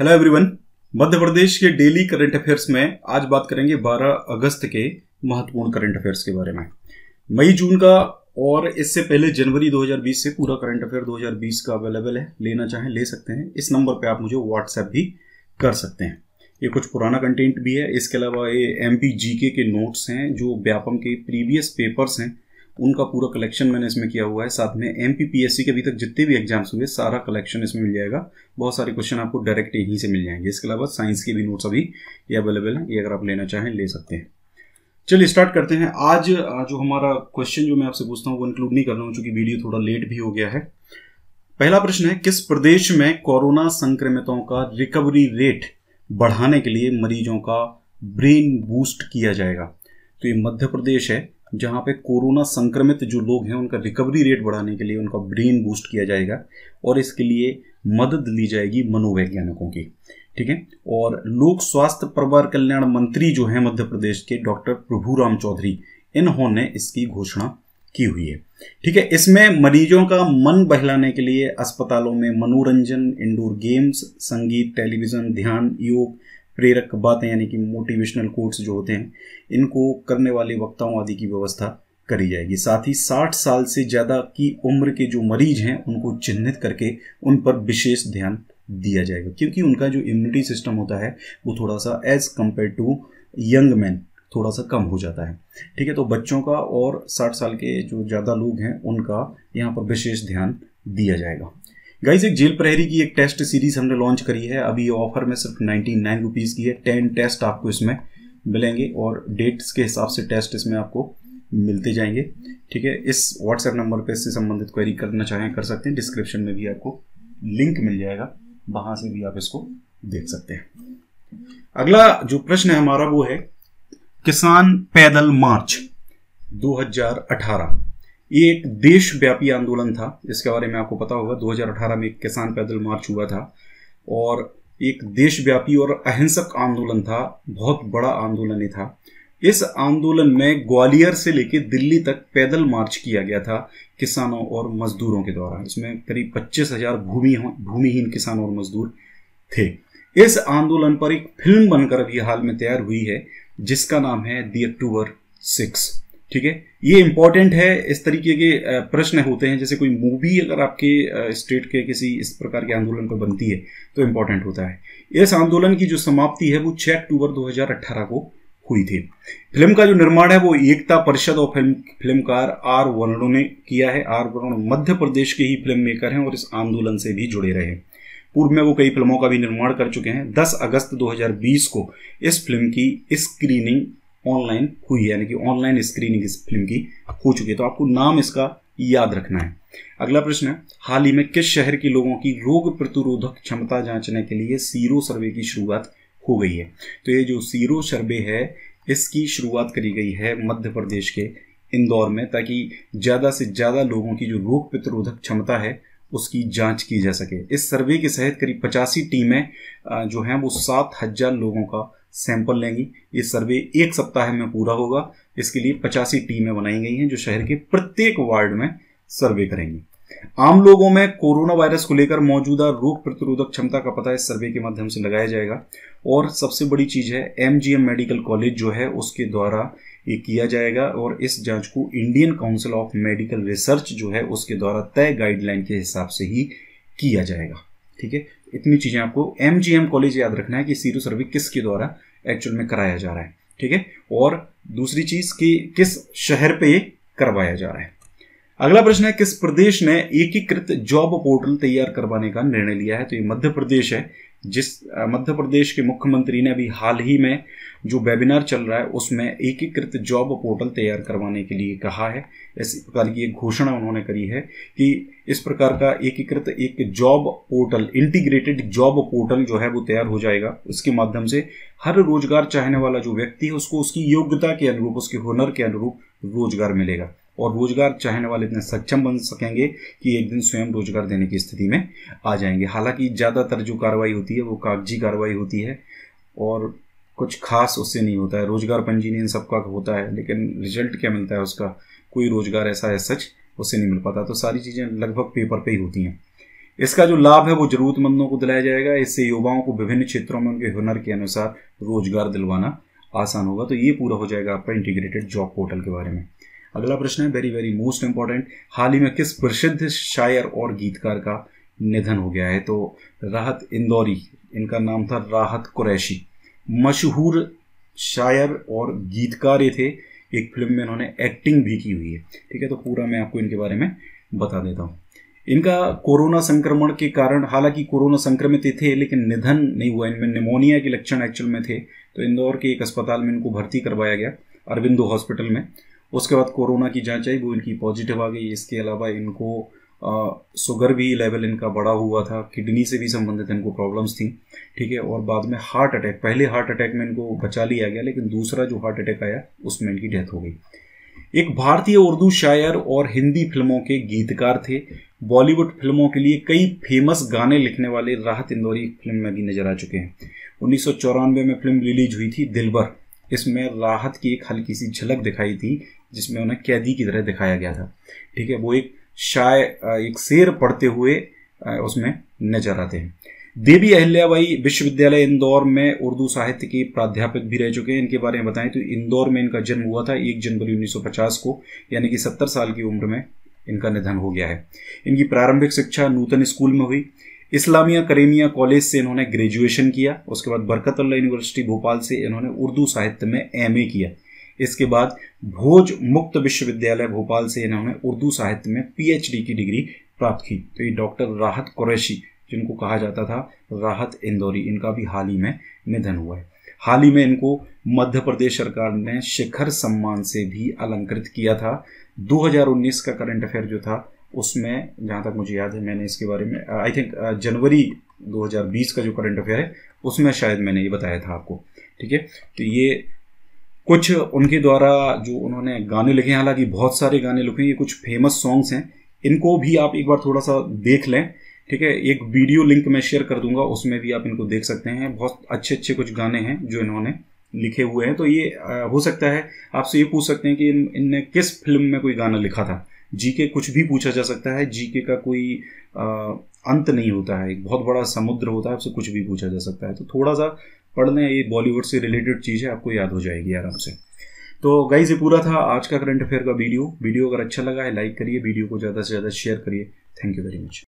Hello everyone. Madhya Pradesh के daily current affairs में आज बात करेंगे 12 अगस्त के महत्वपूर्ण करंट अफेयर्स के बारे में। मई जून का और इससे पहले जनवरी 2020 से पूरा करंट अफेयर 2020 का अवेलेबल है, लेना चाहें ले सकते हैं। इस नंबर पे आप मुझे व्हाट्सएप भी कर सकते हैं। ये कुछ पुराना कंटेंट भी है, इसके अलावा ये MPGK के नोट्स हैं जो व्यापम के प्रीवियस पेपर्स हैं, उनका पूरा कलेक्शन मैंने इसमें किया हुआ है। साथ में MPPSC के अभी तक जितने भी एग्जाम्स हुए सारा कलेक्शन इसमें मिल जाएगा। बहुत सारे क्वेश्चन आपको डायरेक्ट यहीं से मिल जाएंगे। इसके अलावा साइंस के भी नोट्स अभी ये अवेलेबल हैं, ये अगर आप लेना चाहें ले सकते हैं। चलिए स्टार्ट करते हैं। आज जो हमारा क्वेश्चन जो मैं आपसे पूछता हूँ वो इंक्लूड नहीं कर रहा हूँ चूंकि वीडियो थोड़ा लेट भी हो गया है। पहला प्रश्न है, किस प्रदेश में कोरोना संक्रमितों का रिकवरी रेट बढ़ाने के लिए मरीजों का ब्रेन बूस्ट किया जाएगा? तो ये मध्य प्रदेश है, जहाँ पे कोरोना संक्रमित जो लोग हैं उनका रिकवरी रेट बढ़ाने के लिए उनका ब्रेन बूस्ट किया जाएगा और इसके लिए मदद ली जाएगी मनोवैज्ञानिकों की। ठीक है। और लोक स्वास्थ्य परिवार कल्याण मंत्री जो हैं मध्य प्रदेश के डॉक्टर प्रभुराम चौधरी, इन्होंने इसकी घोषणा की हुई है। ठीक है। इसमें मरीजों का मन बहलाने के लिए अस्पतालों में मनोरंजन, इंडोर गेम्स, संगीत, टेलीविजन, ध्यान, योग, प्रेरक बातें यानी कि मोटिवेशनल कोट्स जो होते हैं, इनको करने वाले वक्ताओं आदि की व्यवस्था करी जाएगी। साथ ही 60 साल से ज़्यादा की उम्र के जो मरीज हैं उनको चिन्हित करके उन पर विशेष ध्यान दिया जाएगा, क्योंकि उनका जो इम्यूनिटी सिस्टम होता है वो थोड़ा सा as compare to young man थोड़ा सा कम हो जाता है। ठीक है। तो बच्चों का और 60 साल के जो ज़्यादा लोग हैं उनका यहाँ पर विशेष ध्यान दिया जाएगा। गाइज, एक जेल प्रहरी की एक टेस्ट सीरीज हमने लॉन्च करी है। अभी ये ऑफर में सिर्फ 99 रुपीज़ की है। 10 टेस्ट आपको इसमें मिलेंगे और डेट्स के हिसाब से टेस्ट इसमें आपको मिलते जाएंगे। ठीक है। इस व्हाट्सएप नंबर पर इससे संबंधित क्वेरी करना चाहें कर सकते हैं। डिस्क्रिप्शन में भी आपको लिंक मिल जाएगा, वहाँ से भी आप इसको देख सकते हैं। अगला जो प्रश्न है हमारा वो है किसान पैदल मार्च 2018। ये एक देशव्यापी आंदोलन था, इसके बारे में आपको पता होगा। 2018 में एक किसान पैदल मार्च हुआ था और एक देशव्यापी और अहिंसक आंदोलन था, बहुत बड़ा आंदोलन ही था। इस आंदोलन में ग्वालियर से लेके दिल्ली तक पैदल मार्च किया गया था किसानों और मजदूरों के द्वारा। इसमें करीब 25,000 भूमिहीन किसान और मजदूर थे। इस आंदोलन पर एक फिल्म बनकर अभी हाल में तैयार हुई है जिसका नाम है दूवर सिक्स। ठीक है। ये इंपॉर्टेंट है, इस तरीके के प्रश्न होते हैं। जैसे कोई मूवी अगर आपके स्टेट के किसी इस प्रकार के आंदोलन पर बनती है तो इम्पोर्टेंट होता है। इस आंदोलन की जो समाप्ति है वो 6 अक्टूबर 2018 को हुई थी। फिल्म का जो निर्माण है वो एकता परिषद और फिल्मकार आर वरुण ने किया है। आर वरुण मध्य प्रदेश के ही फिल्म मेकर हैं और इस आंदोलन से भी जुड़े रहे। पूर्व में वो कई फिल्मों का भी निर्माण कर चुके हैं। 10 अगस्त 2020 को इस फिल्म की स्क्रीनिंग ऑनलाइन हुई, यानी कि ऑनलाइन स्क्रीनिंग इस फिल्म की हो चुकी है। तो आपको नाम इसका याद रखना है। अगला प्रश्न है, हाल ही में किस शहर के लोगों की रोग प्रतिरोधक क्षमता जांचने के लिए सीरो सर्वे की शुरुआत हो गई है? तो ये जो सीरो सर्वे है इसकी शुरुआत करी गई है मध्य प्रदेश के इंदौर में, ताकि ज़्यादा से ज़्यादा लोगों की जो रोग प्रतिरोधक क्षमता है उसकी जांच की जा सके। इस सर्वे के तहत करीब 85 टीमें जो हैं वो 7,000 लोगों का सैंपल लेंगी। ये सर्वे एक सप्ताह में पूरा होगा। इसके लिए 85 टीमें बनाई गई हैं जो शहर के प्रत्येक वार्ड में सर्वे करेंगी। आम लोगों में कोरोना वायरस को लेकर मौजूदा रोग प्रतिरोधक क्षमता का पता इस सर्वे के माध्यम से लगाया जाएगा। और सबसे बड़ी चीज़ है, MGM मेडिकल कॉलेज जो है उसके द्वारा ये किया जाएगा और इस जांच को Indian council of medical research जो है उसके द्वारा तय गाइडलाइन के हिसाब से ही किया जाएगा। ठीक है। इतनी चीज़ें आपको MGM कॉलेज याद रखना है कि सीरो सर्वे किसके द्वारा एक्चुअल में कराया जा रहा है। ठीक है। और दूसरी चीज़ कि किस शहर पे करवाया जा रहा है। अगला प्रश्न है, किस प्रदेश ने एकीकृत जॉब पोर्टल तैयार करवाने का निर्णय लिया है? तो ये मध्य प्रदेश है, जिस मध्य प्रदेश के मुख्यमंत्री ने अभी हाल ही में जो वेबिनार चल रहा है उसमें एकीकृत जॉब पोर्टल तैयार करवाने के लिए कहा है। इस प्रकार की एक घोषणा उन्होंने करी है कि इस प्रकार का एकीकृत एक job portal, integrated job portal जो है वो तैयार हो जाएगा। उसके माध्यम से हर रोजगार चाहने वाला जो व्यक्ति है उसको उसकी योग्यता के अनुरूप, उसके हुनर के अनुरूप रोजगार मिलेगा और रोजगार चाहने वाले इतने सक्षम बन सकेंगे कि एक दिन स्वयं रोजगार देने की स्थिति में आ जाएंगे। हालांकि ज़्यादातर जो कार्रवाई होती है वो कागजी कार्रवाई होती है और कुछ खास उससे नहीं होता है। रोजगार पंजीयन इन सबका होता है, लेकिन रिजल्ट क्या मिलता है उसका, कोई रोजगार ऐसा है सच उससे नहीं मिल पाता। तो सारी चीज़ें लगभग पेपर पे ही होती हैं। इसका जो लाभ है वो जरूरतमंदों को दिलाया जाएगा। इससे युवाओं को विभिन्न क्षेत्रों में उनके हुनर के अनुसार रोजगार दिलवाना आसान होगा। तो ये पूरा हो जाएगा आपका इंटीग्रेटेड जॉब पोर्टल के बारे में। अगला प्रश्न है वेरी वेरी मोस्ट इंपॉर्टेंट, हाल ही में किस प्रसिद्ध शायर और गीतकार का निधन हो गया है? तो राहत इंदौरी, इनका नाम था राहत कुरैशी, मशहूर शायर और गीतकार ये थे। एक फिल्म में इन्होंने एक्टिंग भी की हुई है, ठीक है। तो पूरा मैं आपको इनके बारे में बता देता हूँ। इनका कोरोना संक्रमण के कारण, हालांकि कोरोना संक्रमित थे लेकिन निधन नहीं हुआ, इनमें निमोनिया के लक्षण एक्चुअल में थे। तो इंदौर के एक अस्पताल में इनको भर्ती करवाया गया, अरबिंदो हॉस्पिटल में। उसके बाद कोरोना की जांच आई, वो इनकी पॉजिटिव आ गई। इसके अलावा इनको शुगर भी लेवल इनका बढ़ा हुआ था, किडनी से भी संबंधित इनको प्रॉब्लम्स थी, ठीक है। और बाद में हार्ट अटैक, पहले हार्ट अटैक में इनको बचा लिया गया लेकिन दूसरा जो हार्ट अटैक आया उसमें इनकी डेथ हो गई। एक भारतीय उर्दू शायर और हिंदी फिल्मों के गीतकार थे। बॉलीवुड फिल्मों के लिए कई फेमस गाने लिखने वाले राहत इंदौरी फिल्म में भी नजर आ चुके हैं। 1994 में फिल्म रिलीज हुई थी दिलबर, इसमें राहत की एक हल्की सी झलक दिखाई थी जिसमें उन्हें कैदी की तरह दिखाया गया था, ठीक है। वो एक शेर पढ़ते हुए उसमें नजर आते हैं। देवी अहिल्याबाई विश्वविद्यालय इंदौर में उर्दू साहित्य के प्राध्यापक भी रह चुके हैं। इनके बारे में बताएं तो इंदौर में इनका जन्म हुआ था 1 जनवरी 1950 को, यानी कि 70 साल की उम्र में इनका निधन हो गया है। इनकी प्रारंभिक शिक्षा नूतन स्कूल में हुई। इस्लामिया करेमिया कॉलेज से इन्होंने ग्रेजुएशन किया। उसके बाद बरकतउल्लाह यूनिवर्सिटी भोपाल से इन्होंने उर्दू साहित्य में MA किया। इसके बाद भोज मुक्त विश्वविद्यालय भोपाल से इन्होंने उर्दू साहित्य में PhD की डिग्री प्राप्त की। तो ये डॉक्टर राहत कुरैशी, जिनको कहा जाता था राहत इंदौरी, इनका भी हाल ही में निधन हुआ है। हाल ही में इनको मध्य प्रदेश सरकार ने शिखर सम्मान से भी अलंकृत किया था। 2019 का करंट अफेयर जो था उसमें, जहां तक मुझे याद है, मैंने इसके बारे में आई थिंक जनवरी 2020 का जो करंट अफेयर है उसमें शायद मैंने ये बताया था आपको, ठीक है। तो ये कुछ उनके द्वारा जो उन्होंने गाने लिखे हैं, हालांकि बहुत सारे गाने लिखे हैं, ये कुछ फेमस सॉन्ग्स हैं। इनको भी आप एक बार थोड़ा सा देख लें, ठीक है। एक वीडियो लिंक मैं शेयर कर दूंगा, उसमें भी आप इनको देख सकते हैं। बहुत अच्छे अच्छे कुछ गाने हैं जो इन्होंने लिखे हुए हैं। तो ये हो सकता है आपसे ये पूछ सकते हैं कि इनने किस फिल्म में कोई गाना लिखा था। जीके कुछ भी पूछा जा सकता है, जीके का कोई अंत नहीं होता है, एक बहुत बड़ा समुद्र होता है, आपसे कुछ भी पूछा जा सकता है। तो थोड़ा सा पढ़ लें, ये बॉलीवुड से रिलेटेड चीज़ है, आपको याद हो जाएगी आराम से। तो गाइस, ये पूरा था आज का करंट अफेयर का वीडियो। वीडियो अगर अच्छा लगा है लाइक करिए, वीडियो को ज़्यादा से ज़्यादा शेयर करिए। Thank you very much.